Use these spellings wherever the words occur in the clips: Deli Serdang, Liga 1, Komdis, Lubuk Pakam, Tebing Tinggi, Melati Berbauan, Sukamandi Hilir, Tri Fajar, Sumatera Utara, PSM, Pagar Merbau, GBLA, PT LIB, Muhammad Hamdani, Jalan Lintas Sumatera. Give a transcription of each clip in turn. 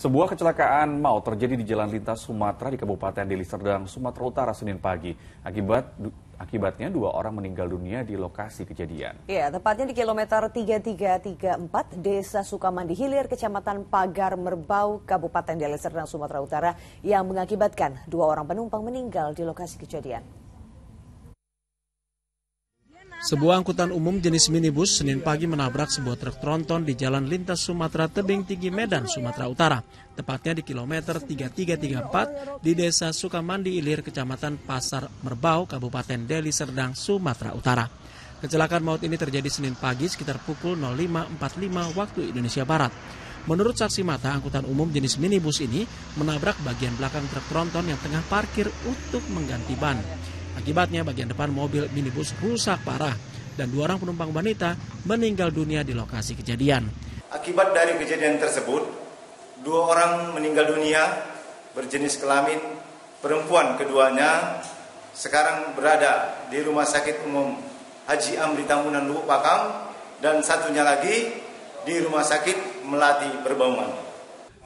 Sebuah kecelakaan maut terjadi di jalan lintas Sumatera di Kabupaten Deli Serdang, Sumatera Utara, Senin pagi. Akibatnya dua orang meninggal dunia di lokasi kejadian. Ya, tepatnya di kilometer 3334 Desa Sukamandi Hilir, Kecamatan Pagar Merbau, Kabupaten Deli Serdang, Sumatera Utara, yang mengakibatkan dua orang penumpang meninggal di lokasi kejadian. Sebuah angkutan umum jenis minibus Senin pagi menabrak sebuah truk tronton di jalan lintas Sumatera Tebing Tinggi Medan, Sumatera Utara, tepatnya di kilometer 3334 di Desa Sukamandi Hilir, Kecamatan Pasar Merbau, Kabupaten Deli Serdang, Sumatera Utara. Kecelakaan maut ini terjadi Senin pagi sekitar pukul 05.45 waktu Indonesia Barat. Menurut saksi mata, angkutan umum jenis minibus ini menabrak bagian belakang truk tronton yang tengah parkir untuk mengganti ban. Akibatnya bagian depan mobil minibus rusak parah dan dua orang penumpang wanita meninggal dunia di lokasi kejadian. Akibat dari kejadian tersebut, dua orang meninggal dunia berjenis kelamin perempuan, keduanya sekarang berada di Rumah Sakit Umum Haji Adam Lubuk Pakam dan satunya lagi di Rumah Sakit Melati Berbauan.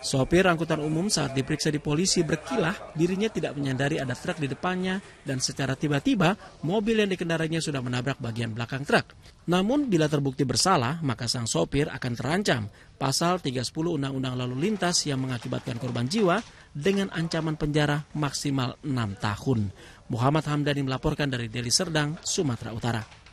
Sopir angkutan umum saat diperiksa di polisi berkilah dirinya tidak menyadari ada truk di depannya dan secara tiba-tiba mobil yang dikendarainya sudah menabrak bagian belakang truk. Namun bila terbukti bersalah maka sang sopir akan terancam pasal 310 Undang-Undang Lalu Lintas yang mengakibatkan korban jiwa dengan ancaman penjara maksimal 6 tahun. Muhammad Hamdani melaporkan dari Deli Serdang, Sumatera Utara.